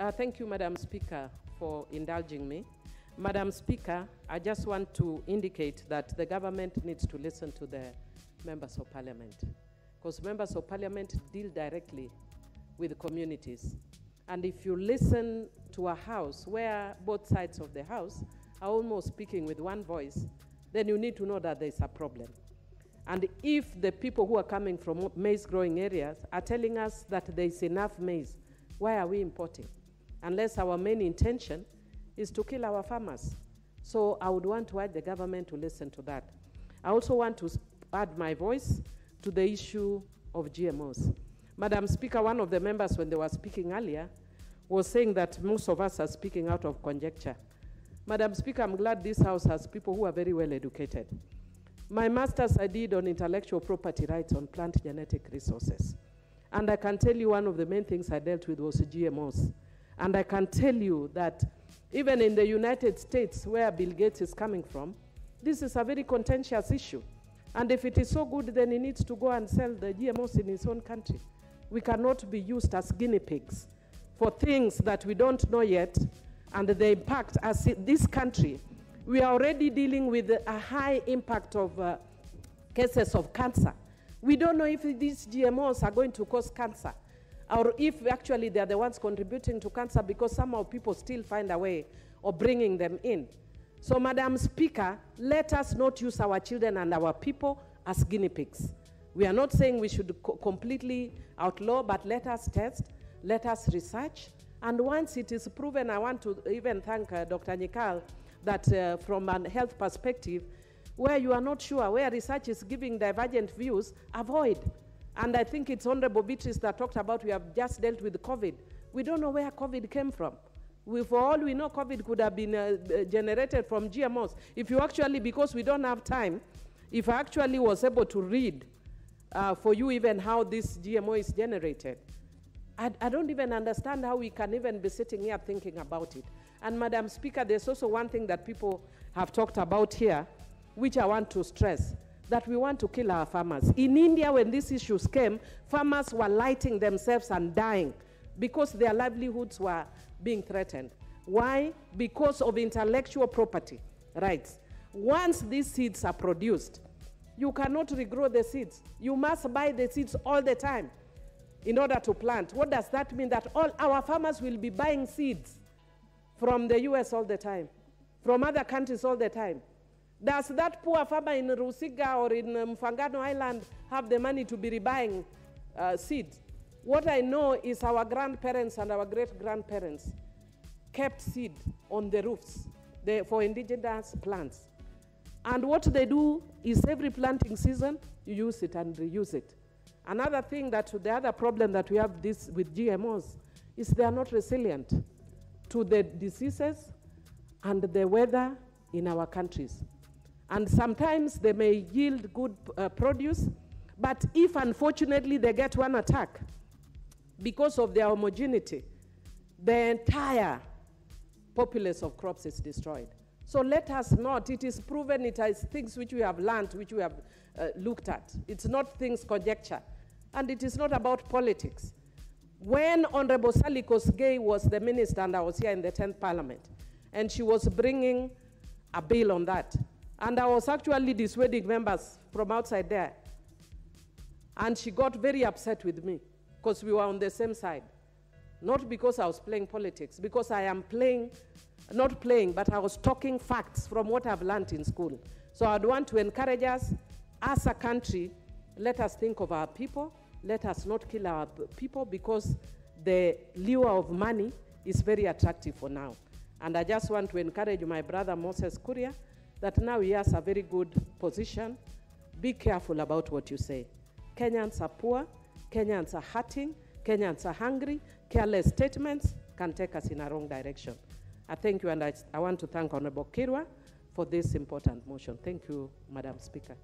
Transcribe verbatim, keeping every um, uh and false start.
Uh, thank you, Madam Speaker, for indulging me. Madam Speaker, I just want to indicate that the government needs to listen to the members of parliament, because members of parliament deal directly with communities. And if you listen to a house where both sides of the house are almost speaking with one voice, then you need to know that there's a problem. And if the people who are coming from maize-growing areas are telling us that there's enough maize, why are we importing? Unless our main intention is to kill our farmers. So I would want to urge the government to listen to that. I also want to add my voice to the issue of G M Os. Madam Speaker, one of the members, when they were speaking earlier, was saying that most of us are speaking out of conjecture. Madam Speaker, I'm glad this house has people who are very well educated. My master's I did on intellectual property rights on plant genetic resources. And I can tell you one of the main things I dealt with was G M Os. And I can tell you that even in the United States, where Bill Gates is coming from, this is a very contentious issue. And if it is so good, then he needs to go and sell the G M Os in his own country. We cannot be used as guinea pigs for things that we don't know yet and the impact as this country. We are already dealing with a high impact of uh, cases of cancer. We don't know if these G M Os are going to cause cancer or if actually they are the ones contributing to cancer, because somehow people still find a way of bringing them in. So, Madam Speaker, let us not use our children and our people as guinea pigs. We are not saying we should co completely outlaw, but let us test, let us research. And once it is proven, I want to even thank uh, Doctor Nyakal that uh, from a health perspective, where you are not sure, where research is giving divergent views, avoid. And I think it's Honorable Beatrice that talked about we have just dealt with COVID. We don't know where COVID came from. We, for all we know, COVID could have been uh, generated from G M Os. If you actually, because we don't have time, if I actually was able to read Uh, for you even how this G M O is generated. I, I don't even understand how we can even be sitting here thinking about it. And Madam Speaker, there's also one thing that people have talked about here, which I want to stress, that we want to kill our farmers. In India, when these issues came, farmers were lighting themselves and dying because their livelihoods were being threatened. Why? Because of intellectual property rights. Once these seeds are produced, you cannot regrow the seeds. You must buy the seeds all the time in order to plant. What does that mean? That all our farmers will be buying seeds from the U S all the time, from other countries all the time. Does that poor farmer in Rusiga or in Mfangano Island have the money to be rebuying uh, seeds? What I know is our grandparents and our great-grandparents kept seed on the roofs they, for indigenous plants. And what they do is every planting season, you use it and reuse it. Another thing that, the other problem that we have this with G M Os is they are not resilient to the diseases and the weather in our countries. And sometimes they may yield good uh, produce, but if unfortunately they get one attack, because of their homogeneity, the entire populace of crops is destroyed. So let us not, it is proven, it is things which we have learned, which we have uh, looked at. It's not things conjecture. And it is not about politics. When Honorable Salikos Gay was the minister, and I was here in the tenth Parliament, and she was bringing a bill on that. And I was actually dissuading members from outside there. And she got very upset with me, because we were on the same side. Not because I was playing politics, because I am playing Not playing, but I was talking facts from what I've learned in school. So I'd want to encourage us, as a country, let us think of our people. Let us not kill our people, because the lure of money is very attractive for now. And I just want to encourage my brother Moses Kuria that now he has a very good position. Be careful about what you say. Kenyans are poor. Kenyans are hurting. Kenyans are hungry. Careless statements can take us in a wrong direction. I thank you, and I, I want to thank Honorable Kirwa for this important motion. Thank you, Madam Speaker.